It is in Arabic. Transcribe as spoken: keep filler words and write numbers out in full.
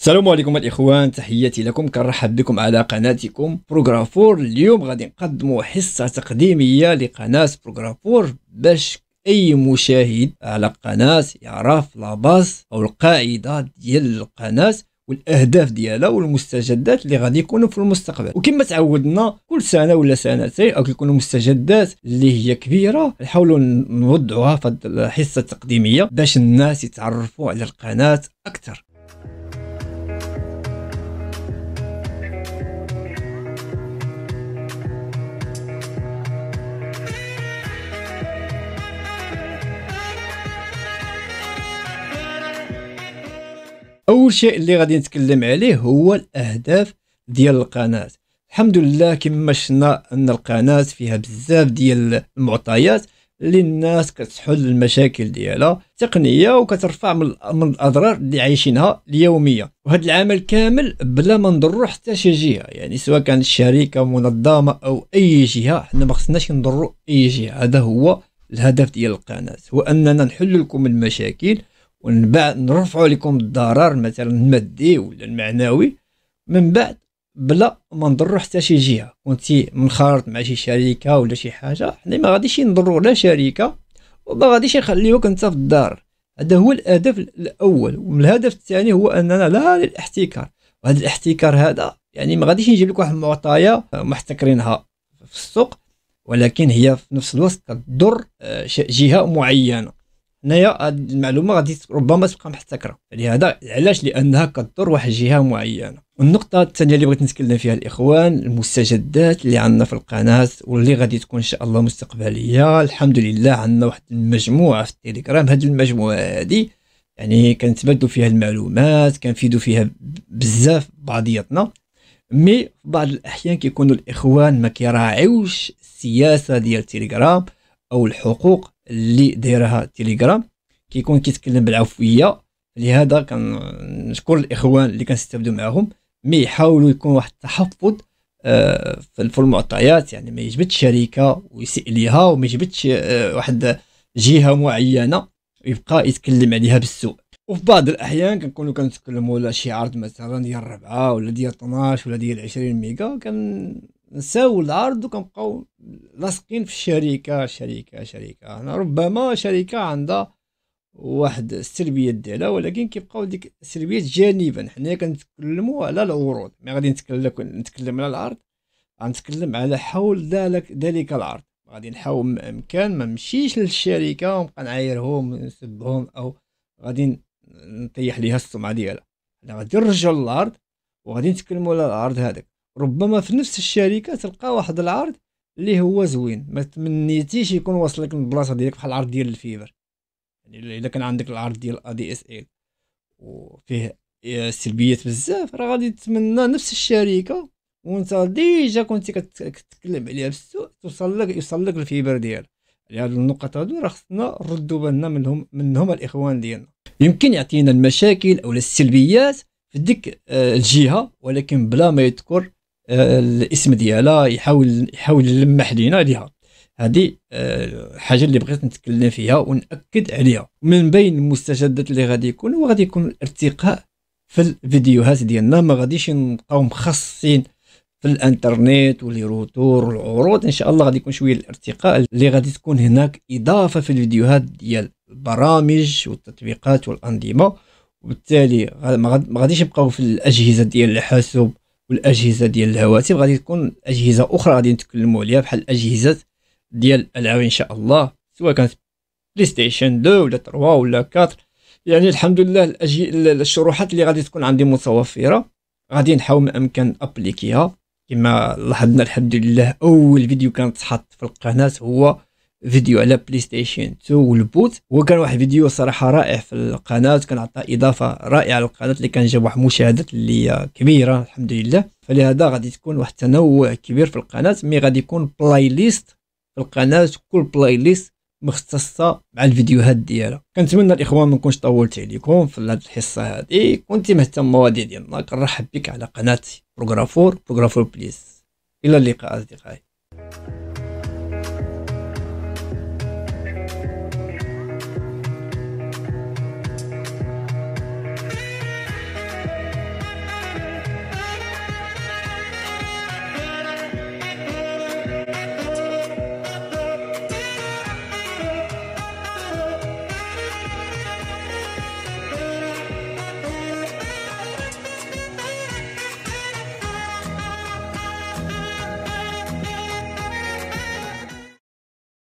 السلام عليكم الاخوان، تحياتي لكم. كنرحب بكم على قناتكم بروغرافور. اليوم غادي نقدموا حصه تقديميه لقناه بروغرافور باش اي مشاهد على القناه يعرف لاباس او القاعده ديال القناه والاهداف ديالها والمستجدات اللي غادي يكونوا في المستقبل. وكما تعودنا كل سنه ولا سنتين او كيكونوا مستجدات اللي هي كبيره نحاولوا نوضعوها في هذه الحصه التقديميه باش الناس يتعرفوا على القناه اكثر. اول شيء اللي غادي نتكلم عليه هو الاهداف ديال القناه. الحمد لله كما شفنا ان القناه فيها بزاف ديال المعطيات اللي الناس كتحل المشاكل ديالها تقنيه وكترفع من من الاضرار اللي عايشينها اليوميه، وهذا العمل كامل بلا ما نضروا حتى شي جهه، يعني سواء كان شركه منظمه او اي جهه، حنا ما خصناش نضروا اي جهه. هذا هو الهدف ديال القناه، هو اننا نحل لكم المشاكل ومن بعد نرفعوا لكم الضرر مثلا المادي ولا المعنوي من بعد بلا ما نضروا حتى شي جهه. كنتي منخرط مع شي شركه ولا شي حاجه، حنا ما غاديش نضروا لا شركه وما غاديش نخليوك انت في الدار. هذا هو الهدف الاول. والهدف الثاني هو اننا لا للاحتكار، وهذا الاحتكار هذا يعني ما غاديش نجيب لك واحد المعطيه محتكرينها في السوق ولكن هي في نفس الوقت كتضر جهه معينه. هنايا هاد المعلومه غادي ربما تبقى محتكره، لهذا علاش لانها كتضر واحد الجهه معينه. والنقطه الثانيه اللي بغيت نتكلم فيها الاخوان، المستجدات اللي عندنا في القناه واللي غادي تكون ان شاء الله مستقبليه. الحمد لله عندنا واحد المجموعه في التليجرام، هاد المجموعه هادي يعني كنتبادلوا فيها المعلومات، كنفيدوا فيها بزاف بعضياتنا. مي في بعض الاحيان كيكونوا الاخوان ما كيراعيوش السياسه ديال التليجرام او الحقوق اللي دايرها تيليجرام، كيكون كيتكلم بالعفويه. لهذا كنشكر الاخوان اللي كنستافدوا معاهم، مي يحاولوا يكون واحد التحفظ آه في المعطيات، يعني ما يجبدش شركه ويسيء ليها وما يجبدش آه واحد جهه معينه ويبقى يتكلم عليها بالسوء. وفي بعض الاحيان كنكونوا كنتكلموا على شي عرض مثلا ديال الربعه ولا ديال اثنا عشر ولا ديال عشرين ميجا، كان نساو العرض وكنبقاو لاصقين في الشركه شركه شركه. هنا ربما شركه عندها واحد السلبيات ديالها ولكن كيبقاو ديك السلبيات جانبا. حنايا كنتكلموا على العروض، ما غادي نتكلم نتكلم على العرض، غنتكلم على حول ذلك ذلك العرض. غادي نحاول ما امكان ما نمشيش للشركه ونبقى نعايرهم ونسبهم او غادي نطيح ليها السمعه ديالها. حنا غادي نرجعوا للعرض وغادي نتكلموا على العرض هذاك. ربما في نفس الشركه تلقى واحد العرض اللي هو زوين، ما تمنيتيش يكون واصلك من البلاصه ديالك بحال العرض ديال الفيبر. يعني الا كان عندك العرض ديال ادي اس ال وفيه سلبيات بزاف، راه غادي تتمنى نفس الشركه وانت ديجا كنتي كتكلم عليها بالسوء توصل لك يوصل لك الفيبر ديالك. يعني هاد النقط هادو راه خصنا نردوا بالنا منهم منهم الاخوان ديالنا. يمكن يعطينا المشاكل او السلبيات في ديك الجهه ولكن بلا ما يذكر الاسم ديالها، يحاول يحاول يلمح لينا عليها. هذه الحاجه اللي بغيت نتكلم فيها ونأكد عليها. من بين المستجدات اللي غادي يكون هو غادي يكون الارتقاء في الفيديوهات ديالنا، ما غاديش نبقاو مخصصين في الانترنت ولي روتور والعروض. ان شاء الله غادي يكون شويه الارتقاء اللي غادي تكون هناك اضافه في الفيديوهات ديال البرامج والتطبيقات والانظمه، وبالتالي ما غاديش نبقاو في الاجهزه ديال الحاسوب والاجهزه ديال الهواتف. غادي تكون اجهزه اخرى غادي نتكلموا عليها بحال اجهزه ديال الالعاب ان شاء الله، سواء كانت بلاي ستيشن اثنين ولا ثلاثة ولا أربعة. يعني الحمد لله الأجه... الشروحات اللي غادي تكون عندي متوفره غادي نحاول ما امكن ابليكيها. كما لاحظنا الحمد لله اول فيديو كان تحط في القناه هو فيديو على بلاي ستيشن اثنين والبوت، وكان واحد فيديو صراحه رائع في القناه، كان عطى اضافه رائعه للقناه اللي كان جاب واحد المشاهدات اللي كبيره الحمد لله. فلهذا غادي تكون واحد التنوع كبير في القناه، مي غادي يكون بلاي ليست في القناه، كل بلاي ليست مختصه مع الفيديوهات ديالها. كنتمنى الاخوان ما نكونش طولت عليكم في هذه الحصه هذه. كنتي مهتم بالمواضيع ديالنا كنرحب بك على قناه بروغرافور بروغرافور بليس. الى اللقاء اصدقائي.